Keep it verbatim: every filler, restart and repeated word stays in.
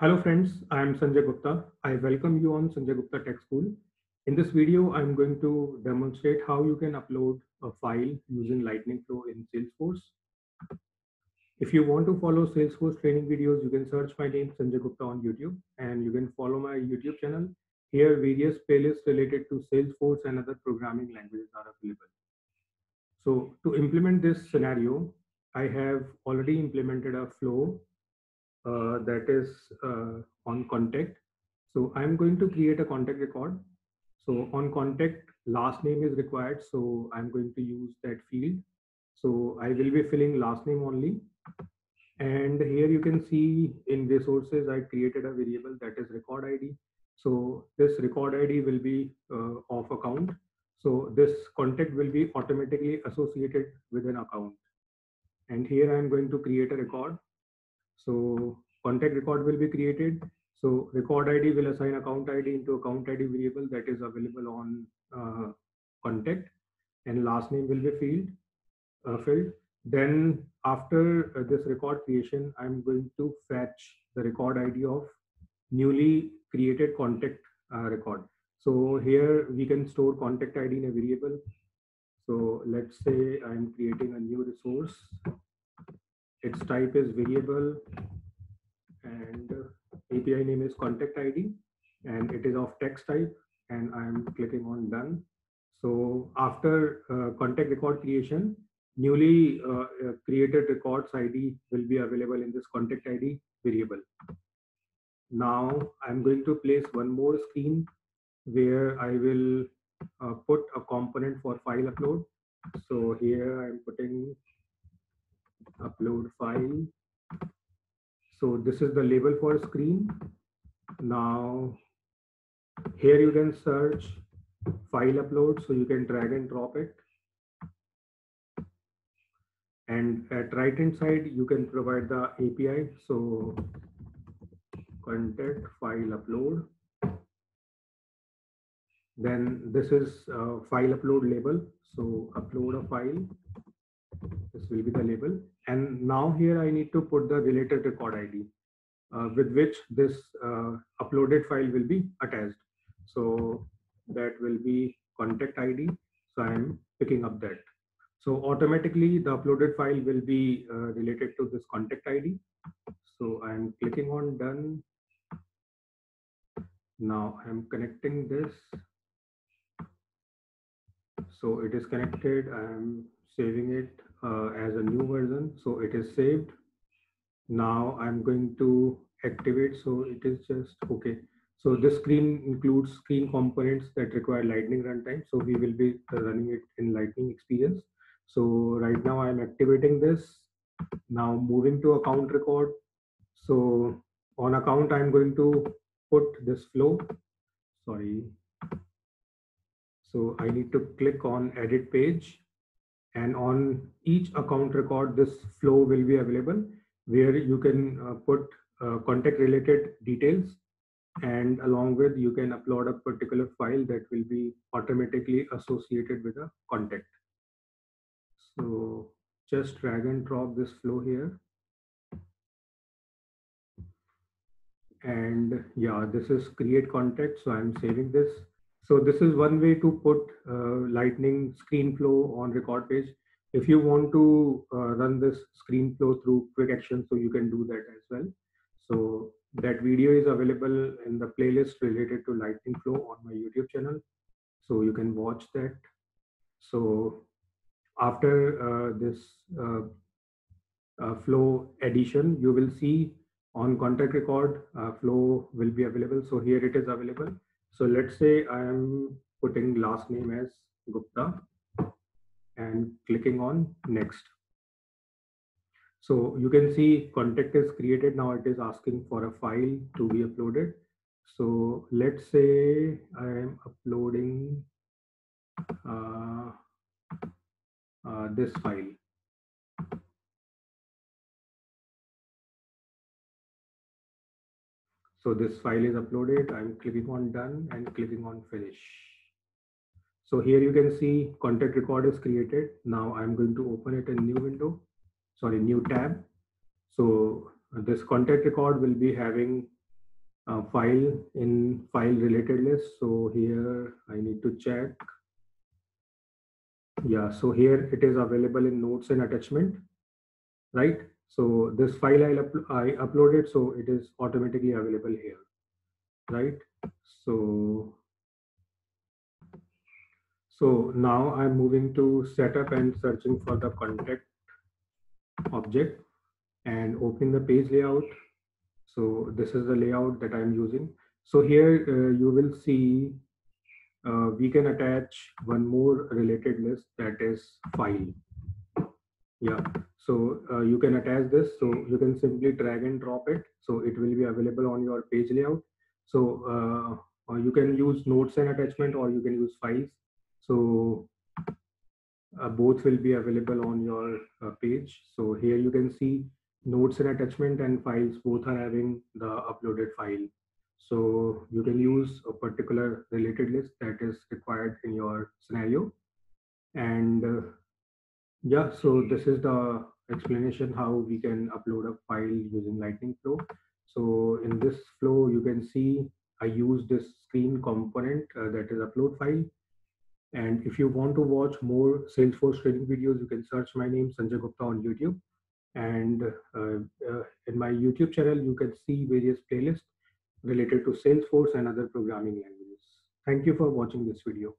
Hello friends, I am Sanjay Gupta. I welcome you on Sanjay Gupta Tech School. In this video, I'm going to demonstrate how you can upload a file using Lightning Flow in Salesforce. If you want to follow Salesforce training videos, you can search my name Sanjay Gupta on YouTube, and you can follow my YouTube channel. Here, various playlists related to Salesforce and other programming languages are available. So to implement this scenario, I have already implemented a flow Uh, that is uh, on contact. So I'm going to create a contact record. So on contact, last name is required. So I'm going to use that field. So I will be filling last name only. And here you can see in resources, I created a variable that is record I D. So this record I D will be uh, of account. So this contact will be automatically associated with an account. And here I'm going to create a record. So contact record will be created. So record I D will assign account I D into account I D variable that is available on uh, contact, and last name will be field uh, filled. Then after uh, this record creation, I'm going to fetch the record I D of newly created contact uh, record. So here we can store contact I D in a variable. So let's say I'm creating a new resource. Its type is variable and A P I name is contact I D, and it is of text type, and I'm clicking on done. So after uh, contact record creation, newly uh, created records I D will be available in this contact I D variable. Now I'm going to place one more screen where I will uh, put a component for file upload. So here I'm putting upload file. So this is the label for screen. Now here you can search file upload, so you can drag and drop it, and at right hand side you can provide the A P I. So contact file upload, then this is uh, file upload label. So upload a file, this will be the label. And now here I need to put the related record I D uh, with which this uh, uploaded file will be attached. So that will be contact I D. So I'm picking up that. So automatically the uploaded file will be uh, related to this contact I D. So I'm clicking on done. Now I'm connecting this. So it is connected. I'm saving it uh, as a new version. So it is saved. Now I'm going to activate. So it is just okay. So this screen includes screen components that require Lightning runtime. So we will be running it in Lightning experience. So right now I'm activating this. Now moving to account record. So on account, I'm going to put this flow. Sorry. So I need to click on edit page. And on each account record, this flow will be available where you can uh, put uh, contact related details, and along with you can upload a particular file that will be automatically associated with a contact. So just drag and drop this flow here. And yeah, this is create contact. So I'm saving this. So this is one way to put uh, Lightning Screen Flow on record page. If you want to uh, run this Screen Flow through quick action, so you can do that as well. So that video is available in the playlist related to Lightning Flow on my YouTube channel. So you can watch that. So after uh, this uh, uh, flow addition, you will see on contact record uh, flow will be available. So here it is available. So let's say I am putting last name as Gupta and clicking on next. So you can see contact is created. Now it is asking for a file to be uploaded. So let's say I am uploading uh, uh, this file. So this file is uploaded. I'm clicking on done and clicking on finish. So here you can see contact record is created. Now I'm going to open it in new window, sorry, new tab. So this contact record will be having uh, file in file related list. So here I need to check. Yeah, so here it is available in notes and attachment, right? So this file I'll up I uploaded, so it is automatically available here, right? So, so now I'm moving to setup and searching for the contact object and opening the page layout. So this is the layout that I'm using. So here uh, you will see uh, we can attach one more related list, that is file. Yeah, so uh, you can attach this. So you can simply drag and drop it. So it will be available on your page layout. So uh, you can use notes and attachment, or you can use files. So uh, both will be available on your uh, page. So here you can see notes and attachment and files, both are having the uploaded file. So you can use a particular related list that is required in your scenario. And uh, yeah, so this is the explanation how we can upload a file using Lightning Flow. So in this flow, you can see I use this screen component uh, that is upload file. And if you want to watch more Salesforce training videos, you can search my name, Sanjay Gupta, on YouTube. And uh, uh, in my YouTube channel, you can see various playlists related to Salesforce and other programming languages. Thank you for watching this video.